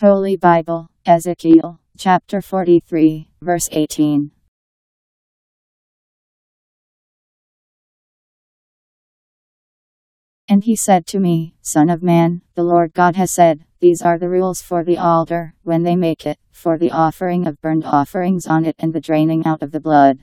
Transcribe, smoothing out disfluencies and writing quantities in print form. Holy Bible, Ezekiel, chapter 43, verse 18. And he said to me, Son of man, the Lord God has said, these are the rules for the altar, when they make it, for the offering of burnt offerings on it and the draining out of the blood.